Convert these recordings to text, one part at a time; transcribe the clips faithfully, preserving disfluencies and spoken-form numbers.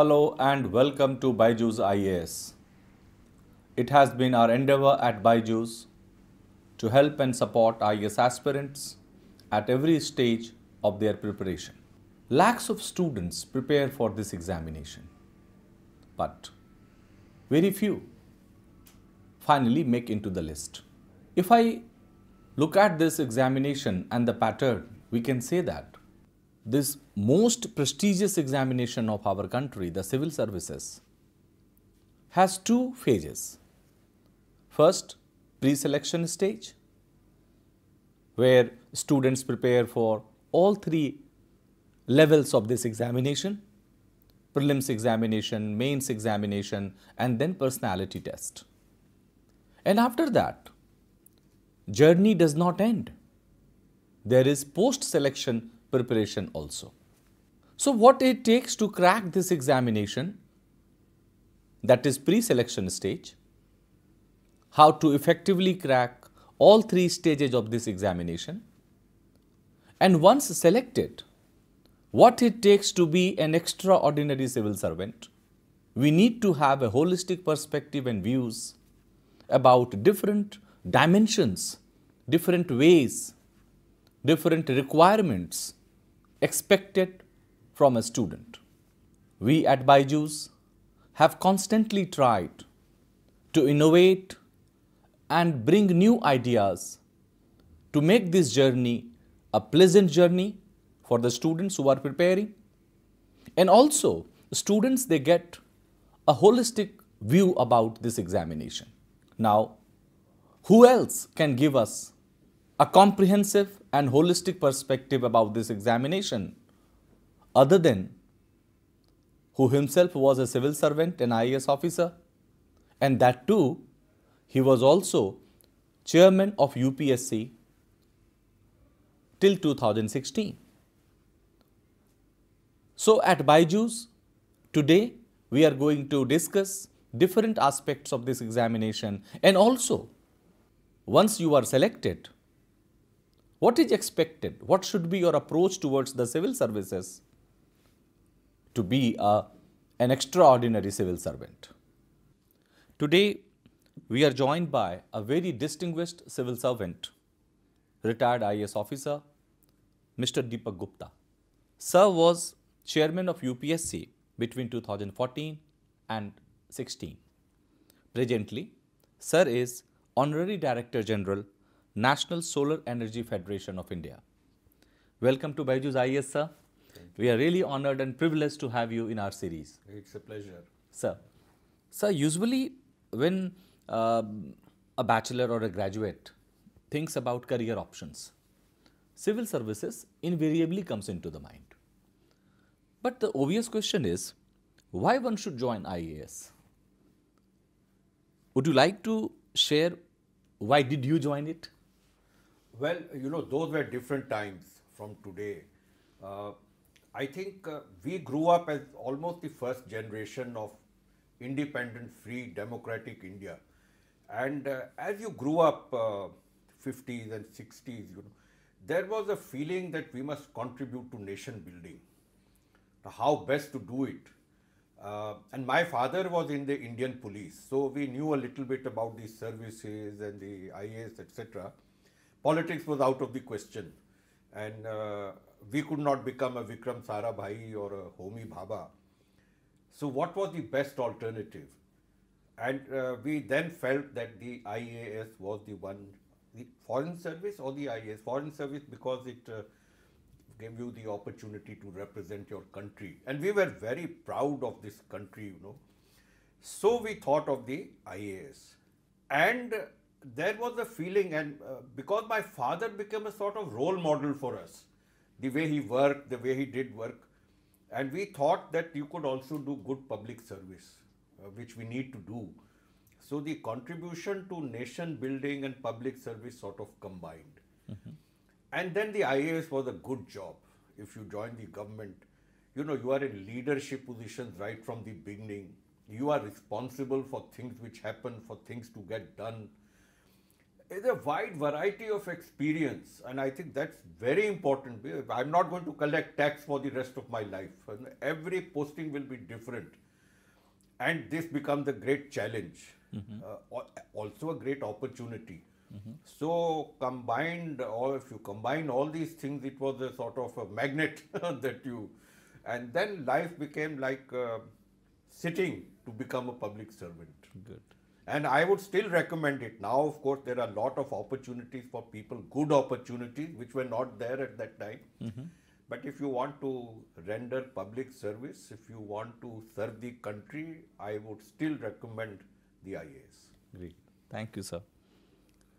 Hello and welcome to BYJU'S I A S. It has been our endeavor at BYJU'S to help and support I A S aspirants at every stage of their preparation. Lakhs of students prepare for this examination, but very few finally make into the list. If I look at this examination and the pattern, we can say that this most prestigious examination of our country, the civil services, has two phases. First, pre-selection stage, where students prepare for all three levels of this examination: prelims examination, mains examination, and then personality test. And after that, journey does not end. There is post-selection preparation also. So what it takes to crack this examination, that is pre-selection stage, how to effectively crack all three stages of this examination, and once selected, what it takes to be an extraordinary civil servant, we need to have a holistic perspective and views about different dimensions, different ways, different requirements expected from a student. We at BYJU'S have constantly tried to innovate and bring new ideas to make this journey a pleasant journey for the students who are preparing, and also students, they get a holistic view about this examination. Now, who else can give us a comprehensive and holistic perspective about this examination other than who himself was a civil servant, an I A S officer, and that too, he was also chairman of U P S C till two thousand sixteen. So at BYJU'S, today we are going to discuss different aspects of this examination, and also once you are selected, what is expected? What should be your approach towards the civil services to be a, an extraordinary civil servant? Today, we are joined by a very distinguished civil servant, retired I A S officer, Mister Deepak Gupta. Sir was chairman of U P S C between two thousand fourteen and sixteen. Presently, sir is Honorary Director General, National Solar Energy Federation of India. Welcome to BYJU'S I A S, sir. We are really honored and privileged to have you in our series. It's a pleasure. Sir, sir, usually when uh, a bachelor or a graduate thinks about career options, civil services invariably comes into the mind. But the obvious question is, why one should join I A S? Would you like to share why did you join it? Well, you know, those were different times from today. Uh, I think uh, we grew up as almost the first generation of independent, free, democratic India. And uh, as you grew up, uh, fifties and sixties, you know, there was a feeling that we must contribute to nation building. How best to do it? Uh, and my father was in the Indian police, so we knew a little bit about the services and the I A S, et cetera. Politics was out of the question, and uh, we could not become a Vikram Sarabhai or a Homi Baba. So what was the best alternative? And uh, we then felt that the I A S was the one, the foreign service or the I A S? Foreign service, because it uh, gave you the opportunity to represent your country, and we were very proud of this country, you know. So we thought of the I A S, and there was a feeling, and uh, because my father became a sort of role model for us, the way he worked, the way he did work, and we thought that you could also do good public service, uh, which we need to do. So the contribution to nation building and public service sort of combined. Mm-hmm. And then the I A S was a good job. If you join the government, you know, you are in leadership positions right from the beginning. You are responsible for things which happen, for things to get done. is a wide variety of experience, and I think that's very important. I'm not going to collect tax for the rest of my life. Every posting will be different, and this becomes a great challenge, mm-hmm. uh, also a great opportunity. Mm-hmm. So combined, or if you combine all these things, it was a sort of a magnet that you, and then life became like uh, sitting to become a public servant. Good. And I would still recommend it. Now, of course, there are a lot of opportunities for people, good opportunities, which were not there at that time. Mm-hmm. But if you want to render public service, if you want to serve the country, I would still recommend the I A S. Great. Thank you, sir.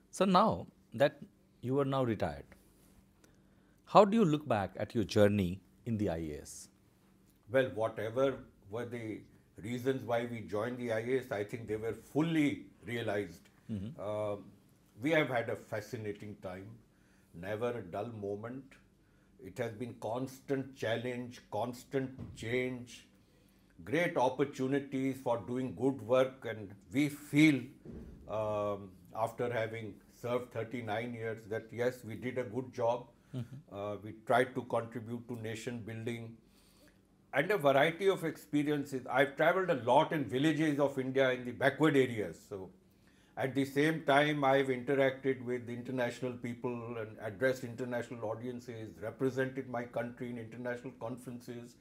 So now that you are now retired, how do you look back at your journey in the I A S? Well, whatever were the reasons why we joined the I A S, I think they were fully realized. Mm-hmm. uh, we have had a fascinating time, never a dull moment. It has been constant challenge, constant change, great opportunities for doing good work, and we feel um, after having served thirty-nine years that yes, we did a good job. Mm-hmm. uh, we tried to contribute to nation building and a variety of experiences. I've traveled a lot in villages of India in the backward areas. So at the same time, I've interacted with international people and addressed international audiences, represented my country in international conferences.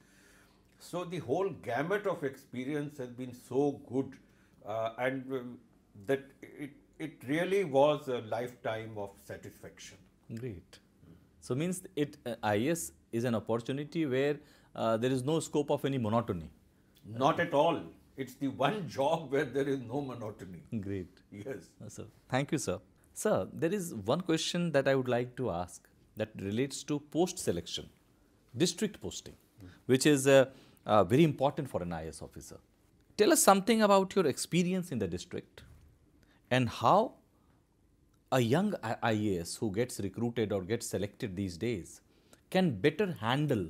So the whole gamut of experience has been so good, uh, and um, that it, it really was a lifetime of satisfaction. Great. So means it uh, I A S is an opportunity where Uh, there is no scope of any monotony. Not at all. It's the one job where there is no monotony. Great. Yes. Sir, thank you, sir. Sir, there is one question that I would like to ask that relates to post-selection, district posting, mm. which is uh, uh, very important for an I A S officer. Tell us something about your experience in the district and how a young I A S who gets recruited or gets selected these days can better handle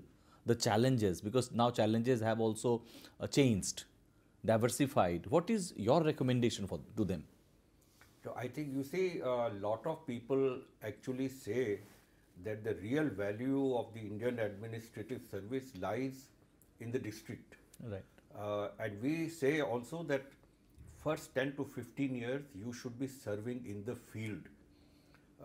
the challenges, because now challenges have also uh, changed, diversified. What is your recommendation for to them? So I think you see a uh, lot of people actually say that the real value of the Indian administrative service lies in the district. Right. Uh, and we say also that first ten to fifteen years you should be serving in the field.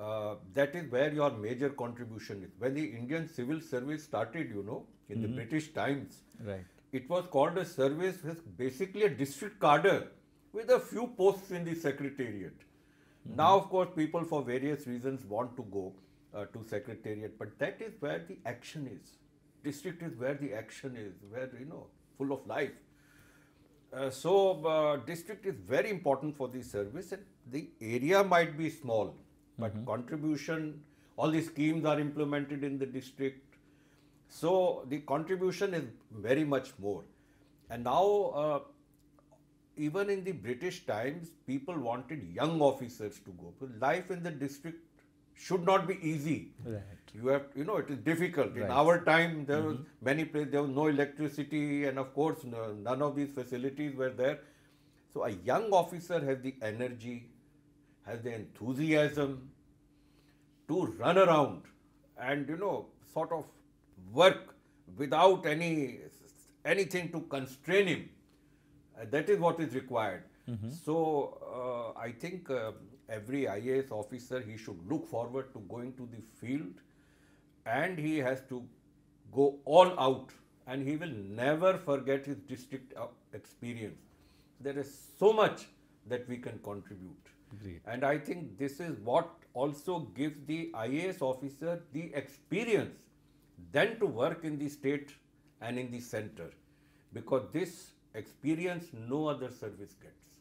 Uh, that is where your major contribution is. When the Indian civil service started, you know, in mm-hmm. the British times, right. it was called a service with basically a district cadre with a few posts in the secretariat. Mm-hmm. Now, of course, people for various reasons want to go uh, to secretariat, but that is where the action is. District is where the action is, where, you know, full of life. Uh, so, uh, district is very important for the service, and the area might be small. But mm-hmm. contribution, all the schemes are implemented in the district. So the contribution is very much more. And now, uh, even in the British times, people wanted young officers to go. So life in the district should not be easy. Right. You have, you know, it is difficult. Right. In our time, there mm-hmm. was many places, there was no electricity, and of course, no, none of these facilities were there. So a young officer has the energy, has the enthusiasm to run around and, you know, sort of work without any anything to constrain him. Uh, that is what is required. Mm-hmm. So, uh, I think uh, every I A S officer, he should look forward to going to the field, and he has to go all out, and he will never forget his district experience. There is so much that we can contribute. Great. And I think this is what also gives the I A S officer the experience then to work in the state and in the center, because this experience no other service gets.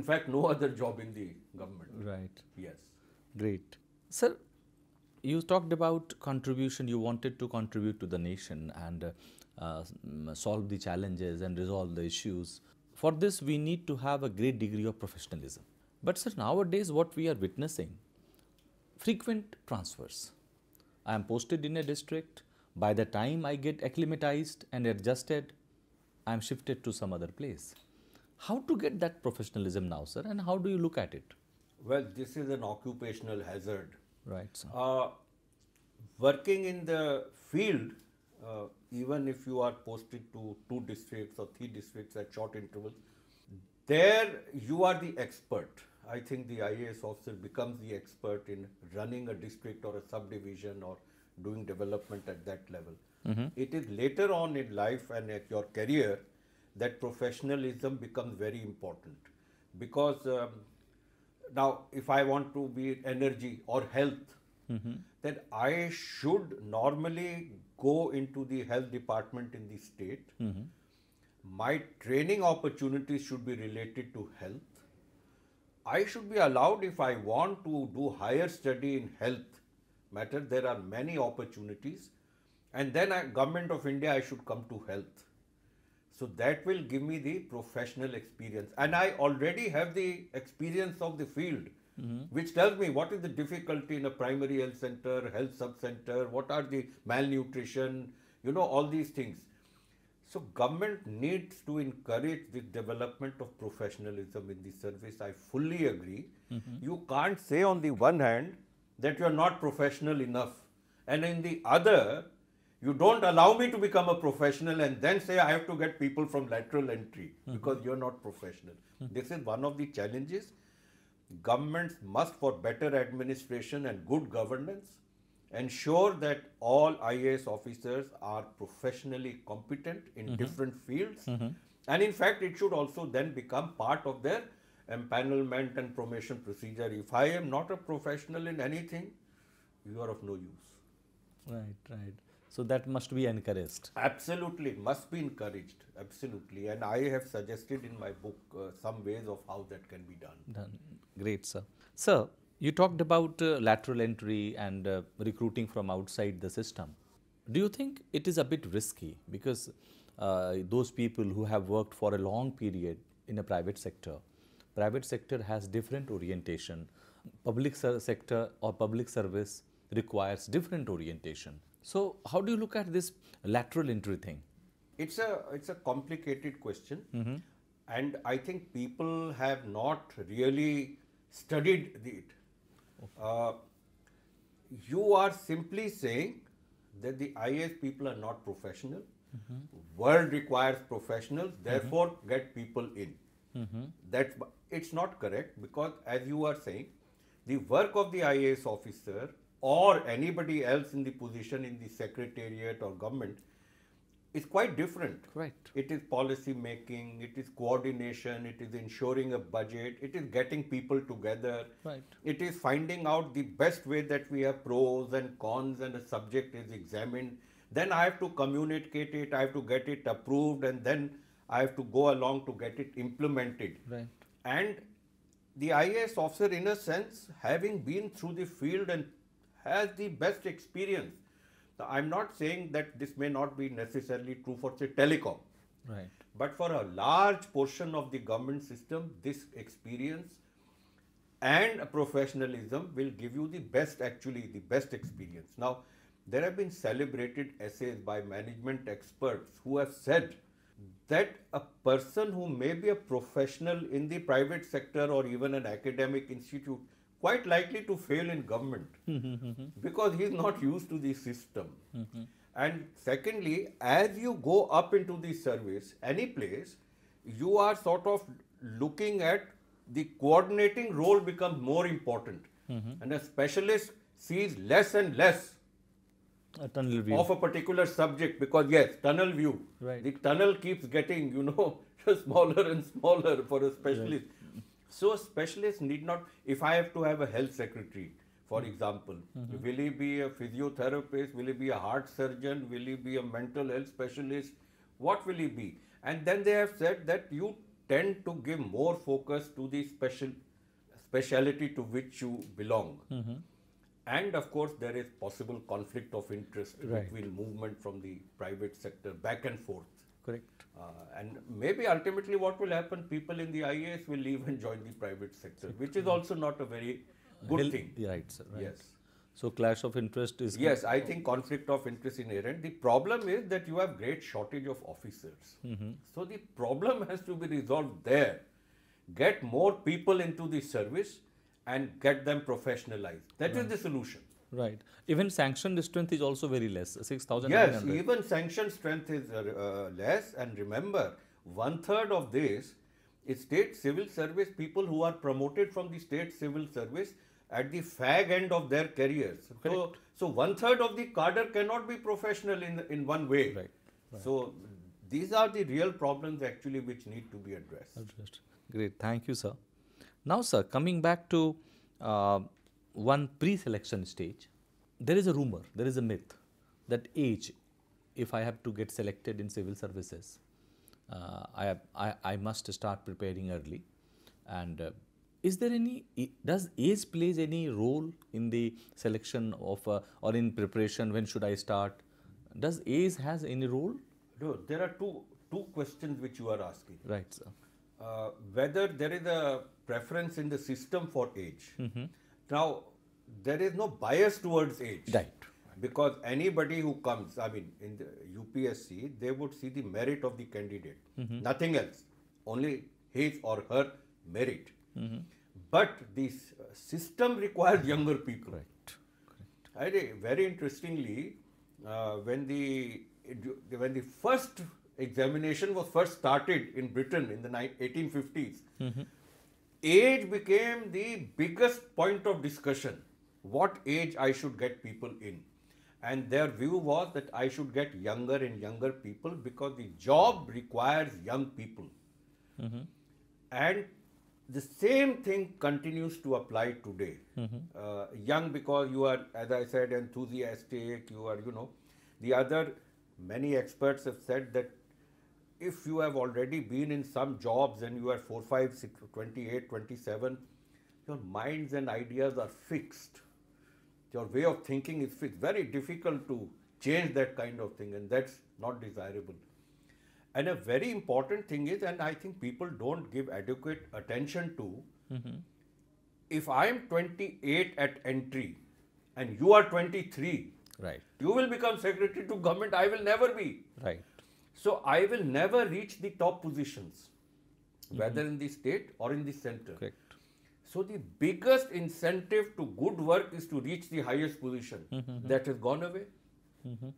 In fact, no other job in the government. Right. Yes. Great. Sir, you talked about contribution. You wanted to contribute to the nation and uh, uh, solve the challenges and resolve the issues. For this, we need to have a great degree of professionalism. But sir, nowadays what we are witnessing, frequent transfers. I am posted in a district, by the time I get acclimatized and adjusted, I am shifted to some other place. How to get that professionalism now, sir, and how do you look at it? Well, this is an occupational hazard. Right, sir. Uh, working in the field, uh, even if you are posted to two districts or three districts at short intervals, there you are the expert. I think the I A S officer becomes the expert in running a district or a subdivision or doing development at that level. Mm-hmm. It is later on in life and at your career that professionalism becomes very important, because um, now if I want to be energy or health, mm-hmm. then I should normally go into the health department in the state. Mm-hmm. My training opportunities should be related to health. I should be allowed, if I want to do higher study in health matter, there are many opportunities. And then I, Government of India, I should come to health. So that will give me the professional experience. And I already have the experience of the field, mm-hmm. which tells me what is the difficulty in a primary health center, health sub-center, what are the malnutrition, you know, all these things. So government needs to encourage the development of professionalism in the service. I fully agree. Mm-hmm. You can't say on the one hand that you are not professional enough, and in the other, you don't allow me to become a professional and then say I have to get people from lateral entry mm-hmm. because you're not professional. Mm-hmm. This is one of the challenges. Governments must, for better administration and good governance, ensure that all I A S officers are professionally competent in mm-hmm. different fields. Mm-hmm. And in fact, it should also then become part of their empanelment and promotion procedure. If I am not a professional in anything, you are of no use. Right, right. So that must be encouraged. Absolutely, must be encouraged. Absolutely. And I have suggested in my book uh, some ways of how that can be done. Done. Great, sir. Sir, you talked about uh, lateral entry and uh, recruiting from outside the system. Do you think it is a bit risky, because uh, those people who have worked for a long period in a private sector, private sector has different orientation, public sector or public service requires different orientation. So how do you look at this lateral entry thing? It's a, it's a complicated question. Mm-hmm. And I think people have not really studied it. Okay. Uh, you are simply saying that the I A S people are not professional, mm-hmm. world requires professionals, therefore mm-hmm. get people in. Mm-hmm. That's, it's not correct, because as you are saying, the work of the I A S officer or anybody else in the position in the secretariat or government is quite different. Right. It is policy making, it is coordination, it is ensuring a budget, it is getting people together, right. It is finding out the best way that we have pros and cons and a subject is examined. Then I have to communicate it, I have to get it approved, and then I have to go along to get it implemented. Right. And the I A S officer, in a sense, having been through the field and has the best experience. Now, I'm not saying that this may not be necessarily true for, say, telecom. Right. But for a large portion of the government system, this experience and professionalism will give you the best, actually, the best experience. Now, there have been celebrated essays by management experts who have said that a person who may be a professional in the private sector or even an academic institute quite likely to fail in government because he is not used to the system. Mm-hmm. And secondly, as you go up into the service, any place, you are sort of looking at the coordinating role becomes more important. Mm-hmm. And a specialist sees less and less a tunnel view of a particular subject, because yes, tunnel view, right. The tunnel keeps getting, you know, smaller and smaller for a specialist. Right. So a specialist need not, if I have to have a health secretary, for mm-hmm. example, mm-hmm. will he be a physiotherapist, will he be a heart surgeon, will he be a mental health specialist, what will he be? And then they have said that you tend to give more focus to the special speciality to which you belong. Mm-hmm. And of course, there is possible conflict of interest, right. Between movement from the private sector back and forth. Correct. Uh, and maybe ultimately what will happen, people in the I A S will leave and join the private sector, which is also not a very good Hel thing. Yeah, right, sir, right. Yes. So clash of interest is... Yes, I think conflict of interest inherent. The problem is that you have great shortage of officers. Mm-hmm. So the problem has to be resolved there. Get more people into the service and get them professionalized. That right. is the solution. Right. Even sanction strength is also very less, six thousand. Yes, even sanction strength is uh, less. And remember, one third of this is state civil service people who are promoted from the state civil service at the fag end of their careers. Correct. So, so one third of the cadre cannot be professional in in one way. Right. Right. So these are the real problems actually which need to be addressed. Addressed. Great. Thank you, sir. Now, sir, coming back to uh, one pre-selection stage, there is a rumor, there is a myth that age, if I have to get selected in civil services, uh, I, have, I, I must start preparing early. And uh, is there any, does age plays any role in the selection of uh, or in preparation, when should I start? Does age has any role? No, there are two, two questions which you are asking. Right, sir. Uh, whether there is a preference in the system for age. Mm-hmm. Now, there is no bias towards age. Right. Because anybody who comes, I mean, in the U P S C, they would see the merit of the candidate. Mm-hmm. Nothing else. Only his or her merit. Mm-hmm. But this system requires younger people. Right. Correct. And very interestingly, uh, when the when the first examination was first started in Britain in the eighteen fifties, mm-hmm. age became the biggest point of discussion. What age I should get people in. And their view was that I should get younger and younger people because the job requires young people. Mm-hmm. And the same thing continues to apply today. Mm-hmm. uh, young because you are, as I said, enthusiastic, you are, you know, the other many experts have said that if you have already been in some jobs and you are four, five, six, twenty-eight, twenty-seven, your minds and ideas are fixed. Your way of thinking is fixed. Very difficult to change that kind of thing, and that's not desirable. And a very important thing is, and I think people don't give adequate attention to, mm-hmm. if I am twenty-eight at entry and you are twenty-three, right. you will become secretary to government. I will never be. Right. So I will never reach the top positions, mm-hmm. whether in the state or in the center. Correct. So the biggest incentive to good work is to reach the highest position. Mm-hmm. That has gone away. Mm-hmm.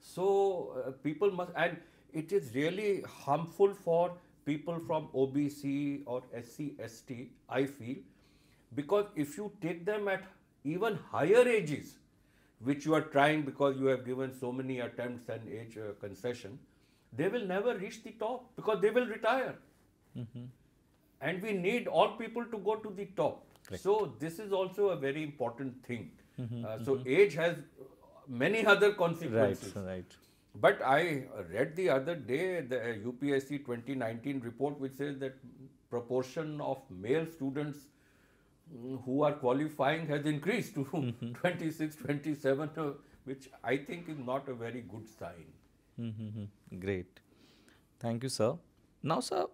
So uh, people must, and it is really harmful for people from O B C or S C S T, I feel, because if you take them at even higher ages, which you are trying because you have given so many attempts and age uh, concession, they will never reach the top because they will retire. Mm-hmm. And we need all people to go to the top. Correct. So this is also a very important thing. Mm-hmm, uh, so mm-hmm. age has many other consequences. Right, right. But I read the other day the U P S C twenty nineteen report which says that proportion of male students who are qualifying has increased to mm-hmm. twenty-six, twenty-seven, uh, which I think is not a very good sign. Mm-hmm. Great. Thank you, sir. Now, sir,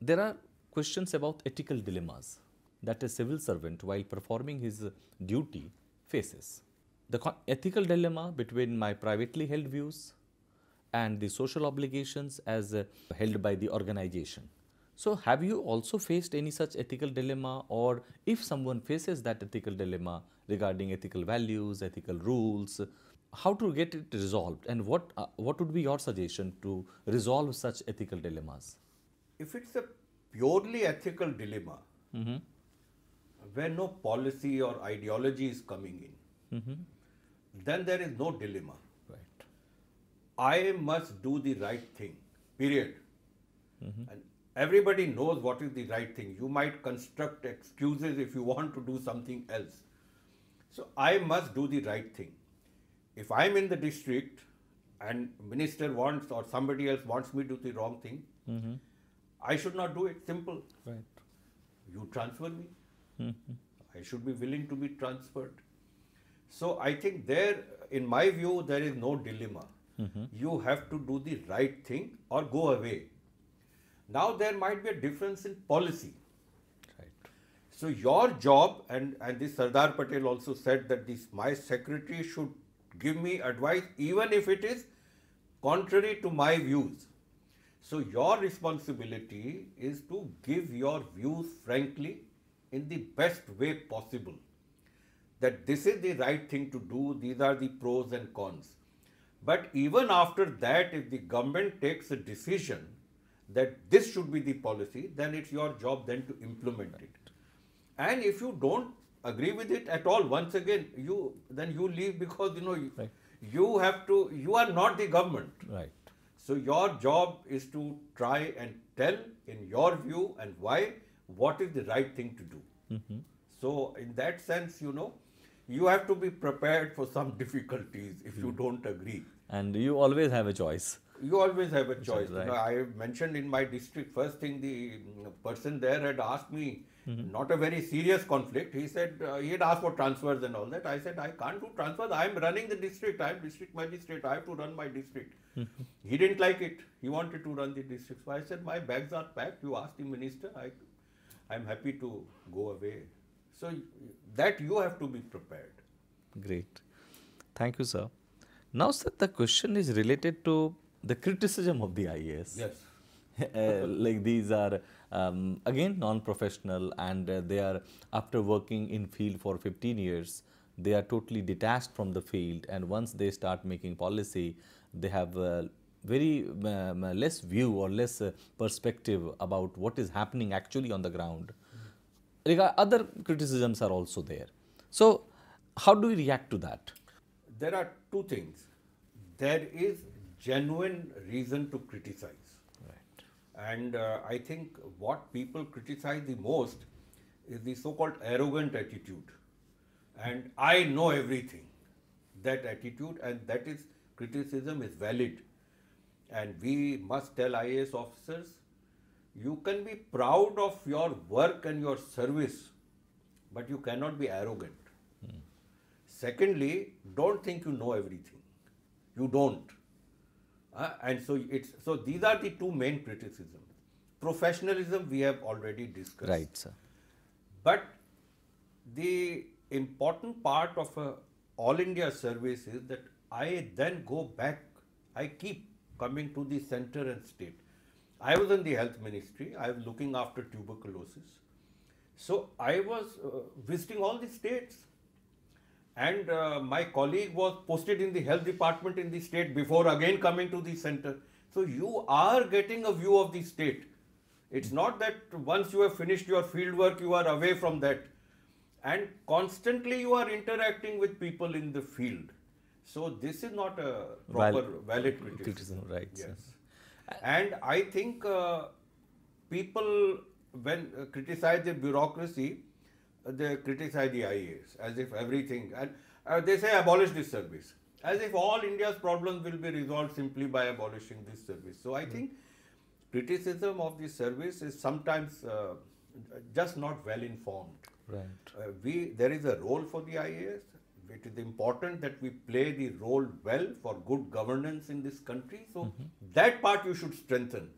there are questions about ethical dilemmas that a civil servant, while performing his duty, faces. The ethical dilemma between my privately held views and the social obligations as uh, held by the organization. So, have you also faced any such ethical dilemma, or if someone faces that ethical dilemma regarding ethical values, ethical rules, how to get it resolved, and what uh, what would be your suggestion to resolve such ethical dilemmas? If it's a purely ethical dilemma, mm-hmm. where no policy or ideology is coming in, mm-hmm. then there is no dilemma. Right. I must do the right thing, period. Mm-hmm. And everybody knows what is the right thing. You might construct excuses if you want to do something else. So I must do the right thing. If I am in the district and minister wants or somebody else wants me to do the wrong thing, mm-hmm. I should not do it. Simple. Right. You transfer me. Mm-hmm. I should be willing to be transferred. So I think there, in my view, there is no dilemma. Mm-hmm. You have to do the right thing or go away. Now there might be a difference in policy. So your job, and, and this Sardar Patel also said that this my secretary should give me advice even if it is contrary to my views. So your responsibility is to give your views frankly in the best way possible, that this is the right thing to do, these are the pros and cons. But even after that, if the government takes a decision that this should be the policy, then it's your job then to implement it. And if you don't agree with it at all, once again, you then you leave, because you know you, right. you have to, you are not the government. Right. So your job is to try and tell in your view and why, what is the right thing to do. Mm-hmm. So in that sense, you know, you have to be prepared for some difficulties if mm. you don't agree. And you always have a choice. You always have a choice. Right. You know, I mentioned in my district, first thing the person there had asked me, mm-hmm. not a very serious conflict. He said, uh, he had asked for transfers and all that. I said, I can't do transfers. I am running the district. I am district magistrate. I have to run my district. Mm-hmm. He didn't like it. He wanted to run the district. So I said, my bags are packed. You asked the minister. I, I am happy to go away. So that you have to be prepared. Great. Thank you, sir. Now, sir, the question is related to the criticism of the I A S. Yes. uh, like these are um, again non-professional, and uh, they are, after working in field for fifteen years, they are totally detached from the field, and once they start making policy, they have uh, very um, less view or less uh, perspective about what is happening actually on the ground. Mm-hmm. Other criticisms are also there. So, how do we react to that? There are two things. There is genuine reason to criticize. Right. And uh, I think what people criticize the most is the so-called arrogant attitude. And I know everything, that attitude, and that is, criticism is valid. And we must tell I A S officers, you can be proud of your work and your service, but you cannot be arrogant. Mm. Secondly, don't think you know everything. You don't. Uh, and so it's so these are the two main criticisms. Professionalism we have already discussed. Right, sir. But the important part of a all India service is that I then go back, I keep coming to the center and state. I was in the health ministry, I was looking after tuberculosis. So I was uh, visiting all the states. And uh, my colleague was posted in the health department in the state before again coming to the center. So you are getting a view of the state. It's not that once you have finished your field work, you are away from that. And constantly you are interacting with people in the field. So this is not a proper Val valid criticism. criticism right, yes. And I think uh, people, when uh, criticize the bureaucracy, they criticize the I A S as if everything, and uh, they say abolish this service, as if all India's problems will be resolved simply by abolishing this service. So I mm. think criticism of this service is sometimes uh, just not well informed. Right. Uh, we, there is a role for the I A S. It is important that we play the role well for good governance in this country. So mm-hmm. that part you should strengthen.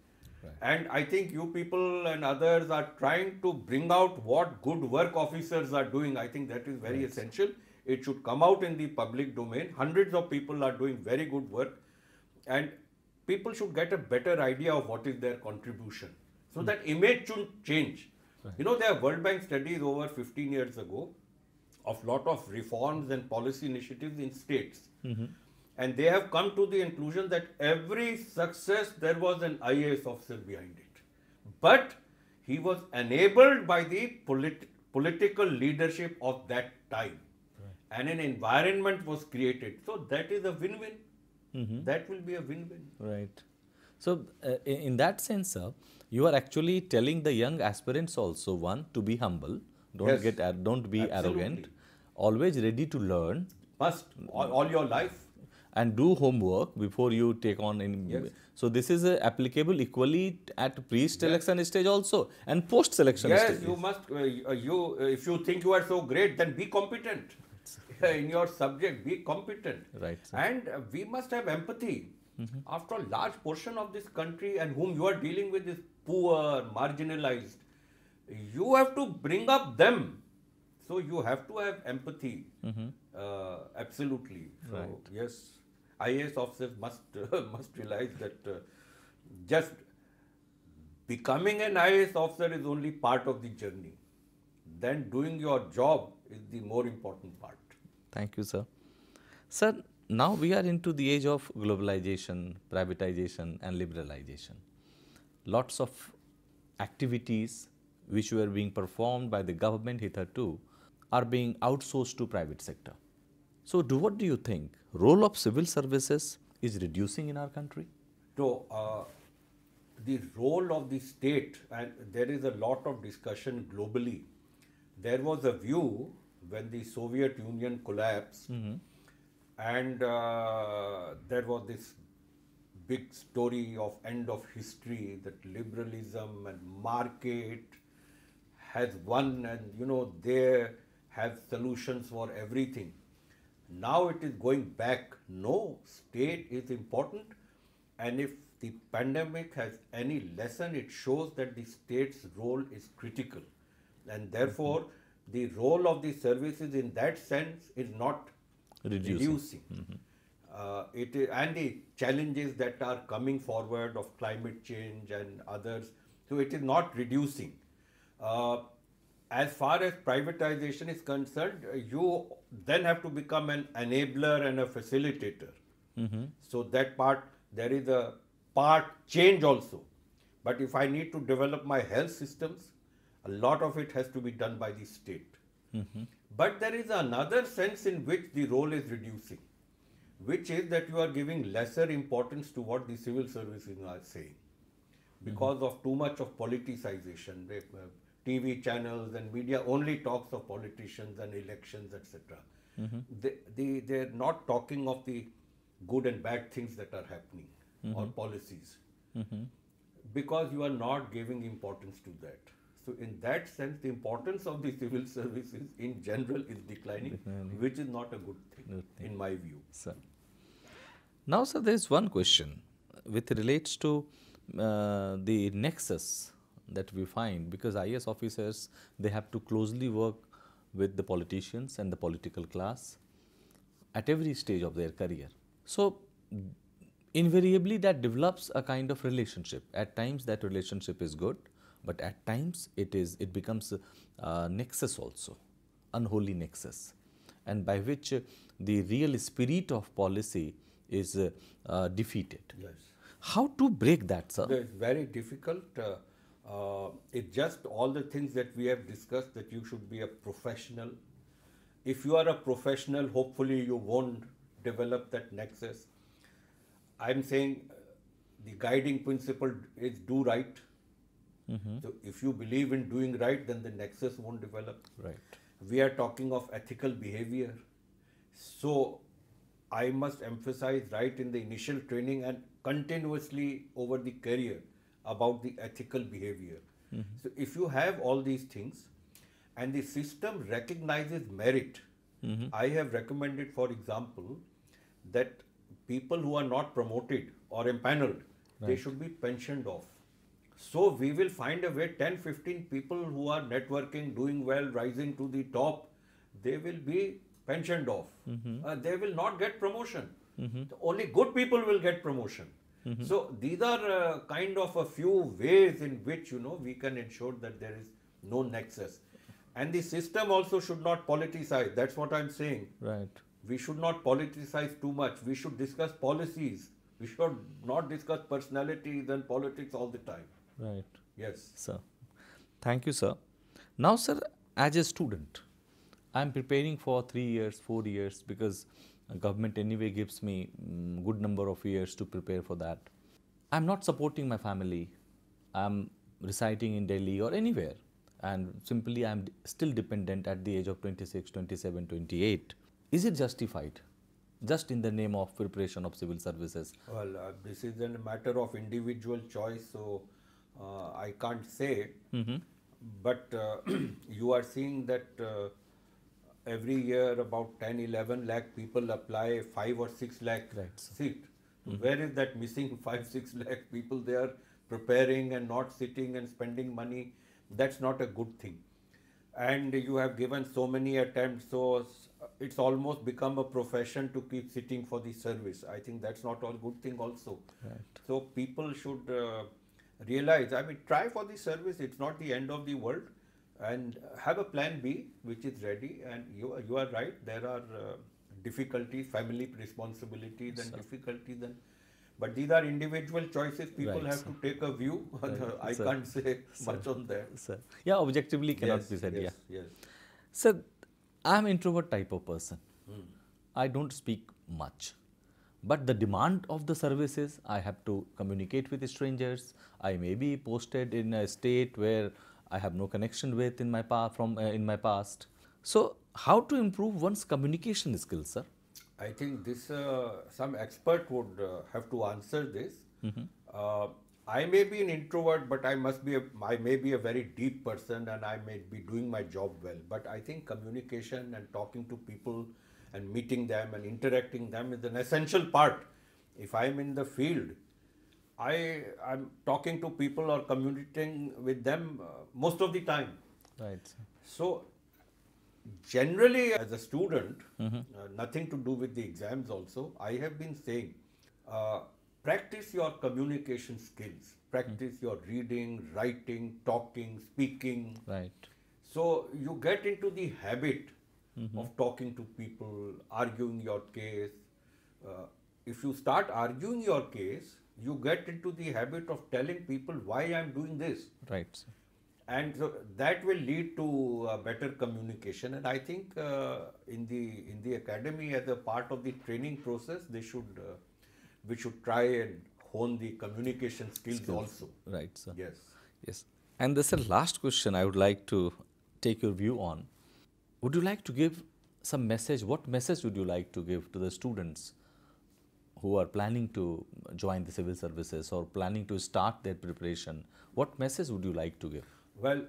Right. And I think you people and others are trying to bring out what good work officers are doing. I think that is very right. essential. It should come out in the public domain. Hundreds of people are doing very good work, and people should get a better idea of what is their contribution. So mm. that image should change. Right. You know, there are World Bank studies over fifteen years ago of lot of reforms and policy initiatives in states. Mm-hmm. And they have come to the conclusion that every success, there was an I A S officer behind it. But he was enabled by the polit political leadership of that time. Right. And an environment was created. So that is a win-win. Mm-hmm. That will be a win-win. Right. So uh, in that sense, sir, you are actually telling the young aspirants also, one, to be humble. Don't, yes. get, uh, don't be Absolutely. Arrogant. Always ready to learn. Must. All, all your life. And do homework before you take on. In yes. So this is uh, applicable equally at pre-selection yes. stage also and post-selection yes, stage. Yes, you must. Uh, you uh, if you think you are so great, then be competent in your subject. Be competent. Right. Sir. And uh, we must have empathy. Mm-hmm. After all, large portion of this country and whom you are dealing with is poor, marginalized. You have to bring up them. So you have to have empathy. Mm-hmm. uh, absolutely. So, right. Yes. I A S officers must uh, must realize that uh, just becoming an I A S officer is only part of the journey. then doing your job is the more important part. Thank you, sir. Sir, now we are into the age of globalization, privatization and liberalization. Lots of activities which were being performed by the government hitherto are being outsourced to private sector. So do what do you think? Role of civil services is reducing in our country? So, uh, the role of the state, and there is a lot of discussion globally. There was a view when the Soviet Union collapsed, mm-hmm. and uh, there was this big story of end of history, that liberalism and market has won, and you know, they have solutions for everything. Now it is going back. No, state is important, and if the pandemic has any lesson, it shows that the state's role is critical, and therefore mm-hmm. the role of the services in that sense is not reducing. reducing. Mm-hmm. uh, it is, and the challenges that are coming forward of climate change and others, so it is not reducing. Uh, As far as privatization is concerned, you then have to become an enabler and a facilitator. Mm-hmm. So that part, there is a part change also. But if I need to develop my health systems, a lot of it has to be done by the state. Mm-hmm. But there is another sense in which the role is reducing, which is that you are giving lesser importance to what the civil services are saying because mm-hmm. of too much of politicization. They, uh, T V channels and media only talks of politicians and elections, et cetera. Mm-hmm. They, they, they're not talking of the good and bad things that are happening mm-hmm. or policies mm-hmm. because you are not giving importance to that. So in that sense, the importance of the civil services in general is declining, Definitely. which is not a good thing, good thing. in my view. Sir. Now, sir, there is one question which relates to uh, the nexus that we find, because I A S officers, they have to closely work with the politicians and the political class at every stage of their career. So invariably that develops a kind of relationship. At times that relationship is good, but at times it is it becomes a, a nexus also, unholy nexus, and by which uh, the real spirit of policy is uh, uh, defeated. Yes. How to break that, sir? It's very difficult. Uh, Uh, it's just all the things that we have discussed, that you should be a professional. If you are a professional, hopefully you won't develop that nexus. I'm saying uh, the guiding principle is do right. Mm-hmm. So if you believe in doing right, then the nexus won't develop. Right. We are talking of ethical behavior. So I must emphasize right in the initial training and continuously over the career, about the ethical behavior. Mm-hmm. So if you have all these things and the system recognizes merit, mm-hmm. I have recommended, for example, that people who are not promoted or empaneled, right. they should be pensioned off. So we will find a way, ten, fifteen people who are networking, doing well, rising to the top, they will be pensioned off. Mm-hmm. Uh, they will not get promotion. Mm-hmm. Only good people will get promotion. Mm-hmm. So these are uh, kind of a few ways in which, you know, we can ensure that there is no nexus. And the system also should not politicize. That's what I'm saying. Right. We should not politicize too much. We should discuss policies. We should not discuss personalities and politics all the time. Right. Yes. Sir. Thank you, sir. Now, sir, as a student, I'm preparing for three years, four years because government anyway gives me um, good number of years to prepare for that. I'm not supporting my family. I'm residing in Delhi or anywhere, and simply I'm still dependent at the age of twenty-six, twenty-seven, twenty-eight. Is it justified just in the name of preparation of civil services? Well, uh, this is a matter of individual choice, so uh, I can't say, mm-hmm. but uh, you are seeing that uh, every year about ten, eleven lakh people apply, five or six lakh right, seat. Mm-hmm. Where is that missing five, six lakh people? They are preparing and not sitting and spending money. That's not a good thing. And you have given so many attempts, so it's almost become a profession to keep sitting for the service. I think that's not a good thing also. Right. So people should uh, realize, I mean, try for the service. It's not the end of the world. and have a plan B which is ready. And you, you are right, there are uh, difficulties, family responsibilities and difficulties, and but these are individual choices. People right, have sir. to take a view. Right. I sir. can't say sir. much on that. Sir. Yeah, objectively cannot yes, be said. Yes, yeah. yes. Sir, I am introvert type of person. Hmm. I don't speak much. But the demand of the services, I have to communicate with strangers. I may be posted in a state where I have no connection with in my pa from uh, in my past. So, how to improve one's communication skills, sir? I think this uh, some expert would uh, have to answer this. Mm-hmm. uh, I may be an introvert, but I must be a, I may be a very deep person, and I may be doing my job well. But I think communication and talking to people and meeting them and interacting them is an essential part. If I am in the field, I am talking to people or communicating with them uh, most of the time. Right. So, generally as a student, mm-hmm. uh, nothing to do with the exams also, I have been saying, uh, practice your communication skills, practice mm-hmm. your reading, writing, talking, speaking. Right. So, you get into the habit Mm-hmm. of talking to people, arguing your case. Uh, if you start arguing your case, you get into the habit of telling people why I am doing this. Right. Sir. And so that will lead to uh, better communication. And I think uh, in the in the academy, as a part of the training process, they should uh, we should try and hone the communication skills, skills. also. Right. Sir. Yes. Yes. And this is the last question I would like to take your view on. Would you like to give some message? What message would you like to give to the students who are planning to join the civil services or planning to start their preparation? What message would you like to give? Well,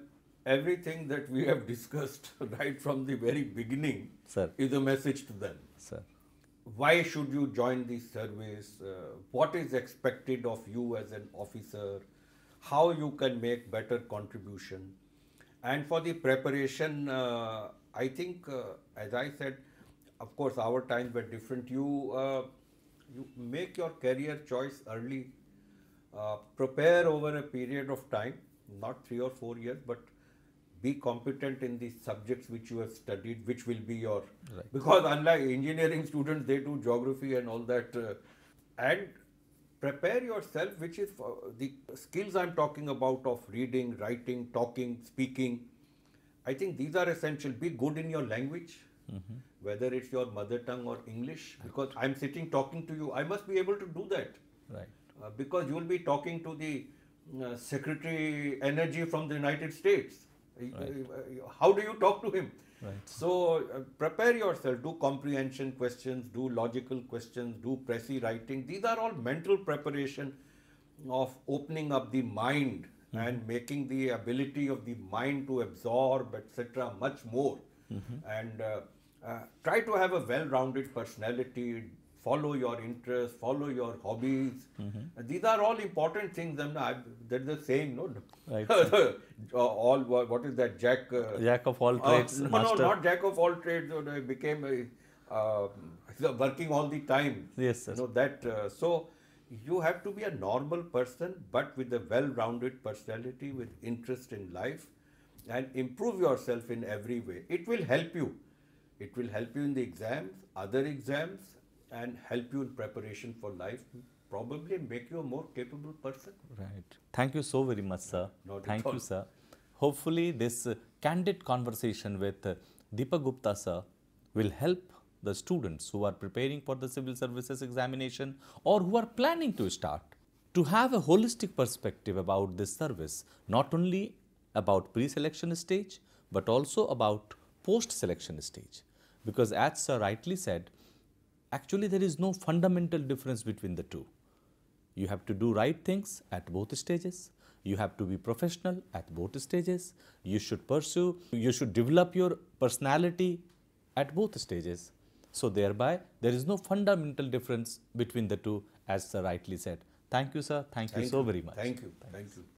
everything that we have discussed right from the very beginning Sir. is a message to them. Sir. Why should you join the service? Uh, what is expected of you as an officer? How you can make better contribution? And for the preparation, uh, I think, uh, as I said, of course, our times were different. You, uh, you make your career choice early, uh, prepare over a period of time, not three or four years, but be competent in the subjects which you have studied, which will be your, right. because unlike engineering students, they do geography and all that, uh, and prepare yourself, which is for the skills I'm talking about of reading, writing, talking, speaking. I think these are essential. Be good in your language, mm-hmm. whether it's your mother tongue or English, because I'm sitting talking to you. I must be able to do that. Right. Uh, because you will be talking to the uh, Secretary Energy from the United States. Right. How do you talk to him? Right. So, uh, prepare yourself, do comprehension questions, do logical questions, do précis writing. These are all mental preparation of opening up the mind Mm-hmm. and making the ability of the mind to absorb, et cetera, much more. Mm-hmm. And uh, uh, try to have a well-rounded personality, follow your interests, follow your hobbies. Mm-hmm. These are all important things. I mean, I, that's the saying, no? Right. all, what is that, Jack? Uh, Jack of all trades, uh, No, master. no, not Jack of all trades. I became uh, uh, working all the time. Yes, sir. You know, that, uh, so, you have to be a normal person, but with a well-rounded personality, with interest in life, and improve yourself in every way. It will help you. It will help you in the exams, other exams, and help you in preparation for life. Probably make you a more capable person. Right. Thank you so very much, sir. Not Thank you, sir. Hopefully, this uh, candid conversation with uh, Deepak Gupta, sir, will help the students who are preparing for the civil services examination or who are planning to start to have a holistic perspective about this service, not only about pre-selection stage, but also about post-selection stage. Because as sir rightly said, actually there is no fundamental difference between the two. You have to do right things at both stages. You have to be professional at both stages. You should pursue, you should develop your personality at both stages. So, thereby, there is no fundamental difference between the two, as sir rightly said. Thank you, sir. Thank, Thank you so you. very much. Thank you. Thank, Thank you. you.